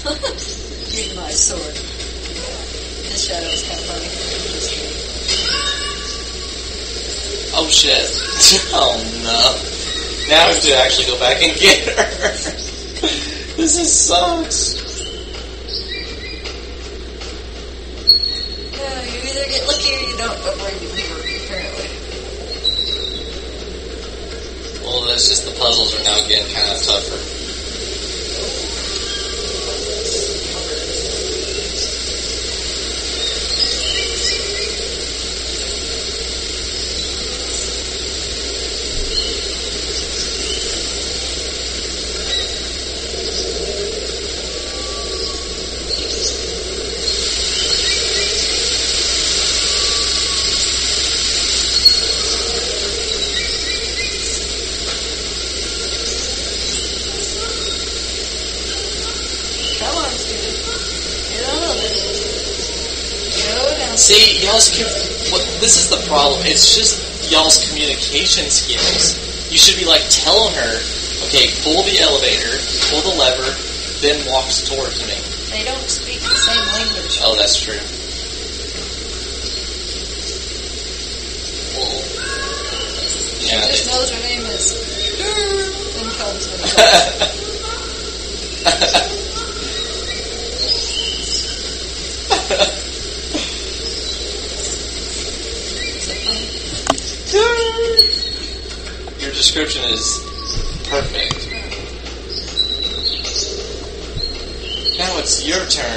Give my sword. This shadow is kind of funny. Oh shit. Oh no. Now I have to actually go back and get her. This is sucks. No, you either get lucky or you don't, but we're going to be working, apparently. Well, that's just the puzzles are now getting kind of tougher. See, y'all's this is the problem. It's just y'all's communication skills. You should be like telling her, okay, pull the elevator, pull the lever, then walk towards me. They don't speak the same language. Oh, that's true. Well, she just knows her name is and comes in. Description is perfect. Now it's your turn,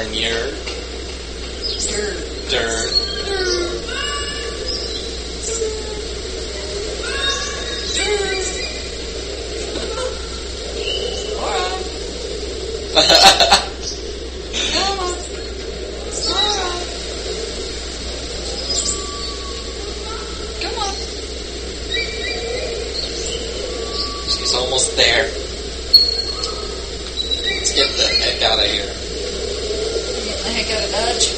almost there. Let's get the heck out of here. Get the heck out of Dodge.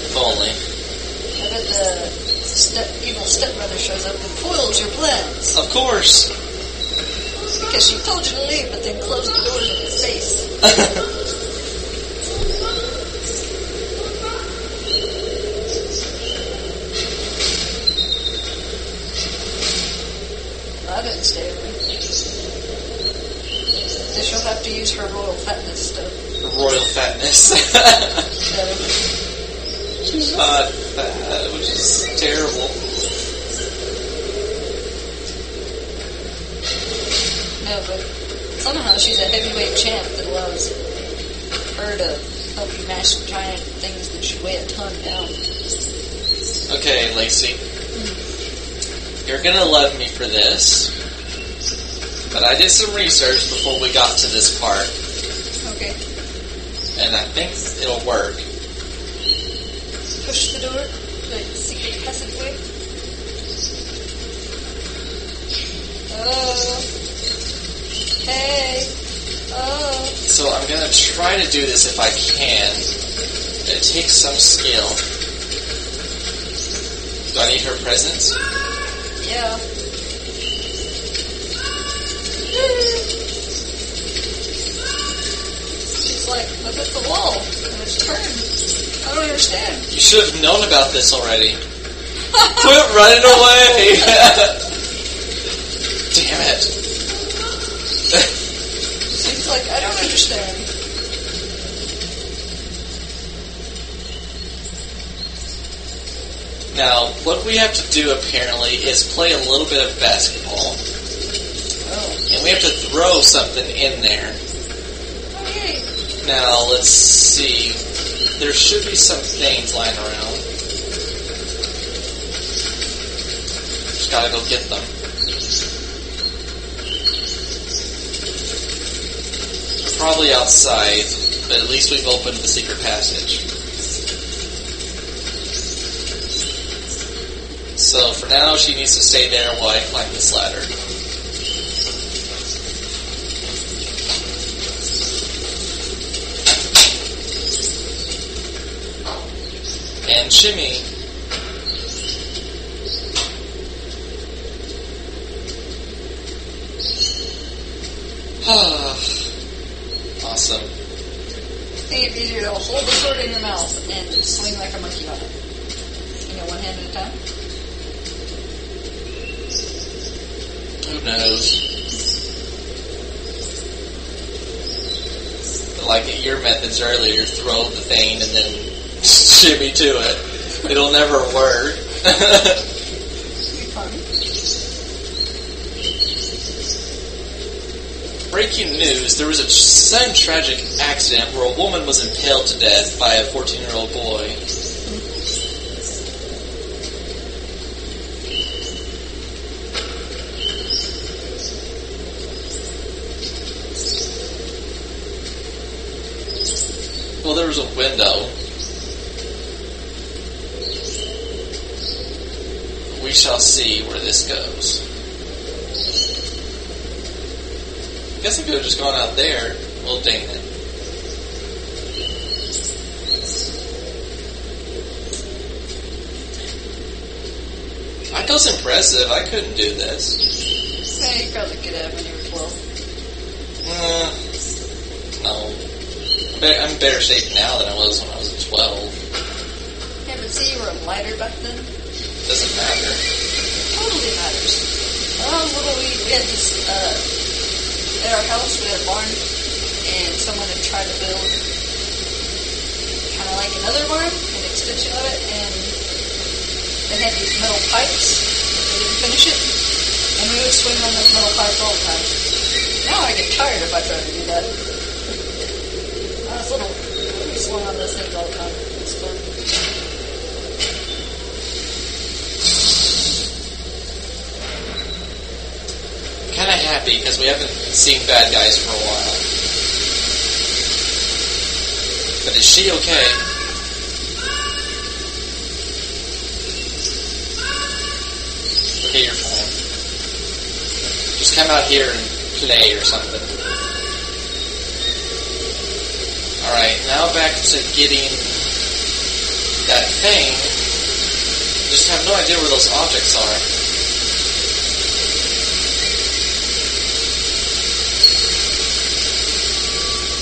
If only. I bet the evil stepbrother shows up and foils your plans. Of course. Because she told you to leave, but then closed the doors in your face. Her royal fatness stuff. Royal fatness. She's not fat, which is terrible. No, but somehow she's a heavyweight champ that allows her to help you mash giant things that should weigh a ton down. Okay, Lacey. You're gonna love me for this. But I did some research before we got to this part. Okay. And I think it'll work. Push the door to the secret passageway. Oh. Hey. Oh. So I'm going to try to do this if I can. It takes some skill. Do I need her presence? Yeah. She's like, look at the wall. And it's turned. I don't understand. You should have known about this already. Quit running away! Damn it. She's like, I don't understand. Now, what we have to do apparently is play a little bit of basketball. And we have to throw something in there. Okay. Now, let's see. There should be some things lying around. Just gotta go get them. They're probably outside, but at least we've opened the secret passage. So, for now, she needs to stay there while I climb this ladder. And shimmy. Awesome. thing is easier to hold the sword in the mouth and swing like a monkey on it. You know, one hand at a time? Who knows? But like your methods earlier, throw the thing and then shimmy to it. It'll never work. Breaking news, there was a sudden tragic accident where a woman was impaled to death by a 14-year-old boy. Well, there was a window. We shall see where this goes. I guess I could have just gone out there. Well, dang it. That goes impressive. I couldn't do this. Yeah, you probably could have when you were 12. No. I'm in better shape now than I was when I was 12. Yeah, but see, you were lighter back then. Doesn't matter. Totally matters. We had this, at our house, we had a barn, and someone had tried to build kind of like another barn, an extension of it, and they had these metal pipes. They didn't finish it, and we would swing on those metal pipes all the time. Now I get tired if I try to do that. I was little. We swung on those things all the time. It's fun. Kind of happy because we haven't seen bad guys for a while. But is she okay? Okay, you're fine. Just come out here and play or something. Alright, now back to getting that thing. Just have no idea where those objects are.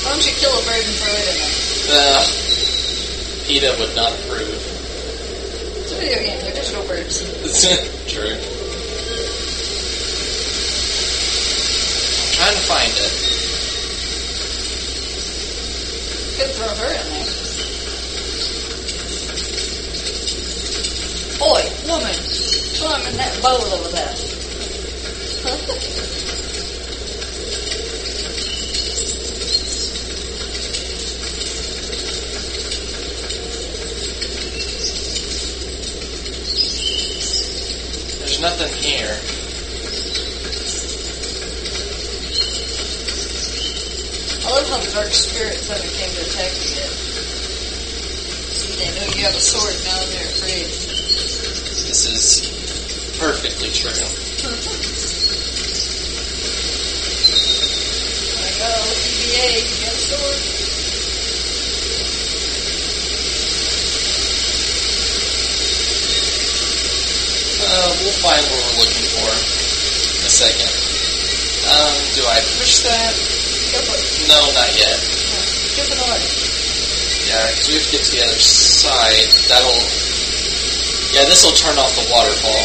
Why don't you kill a bird and throw it in there? PETA would not approve. It's a video game. They're digital birds. True. I'm trying to find it. Could throw her in there. Boy, woman, climbing that bowl over there. Nothing here. I love how the dark spirits haven't came to attack you yet. See, they know you have a sword, now they're afraid. This is perfectly true. Like, oh, DBA, you got a sword? We'll find what we're looking for in a second. Do I push that? Go for it. No, not yet. Go for the water. Yeah, because we have to get to the other side. That'll... Yeah, this'll turn off the waterfall.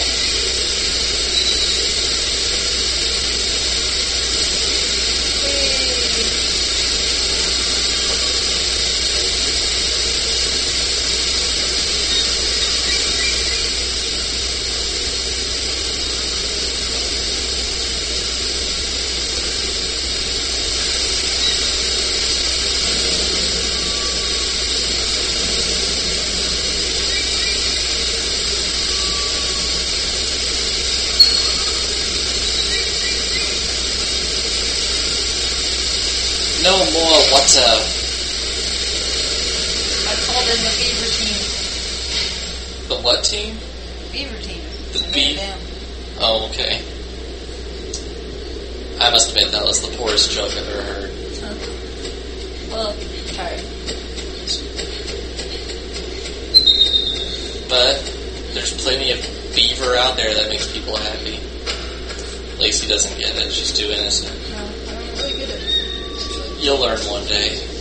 No more what's up. I called in the beaver team. The what team? Beaver team. The beaver. Oh, okay. I must admit that was the poorest joke I've ever heard. Huh. Well, I'm tired. But there's plenty of beaver out there that makes people happy. Lacey doesn't get it. She's too innocent. No, I don't really get it. You'll learn one day.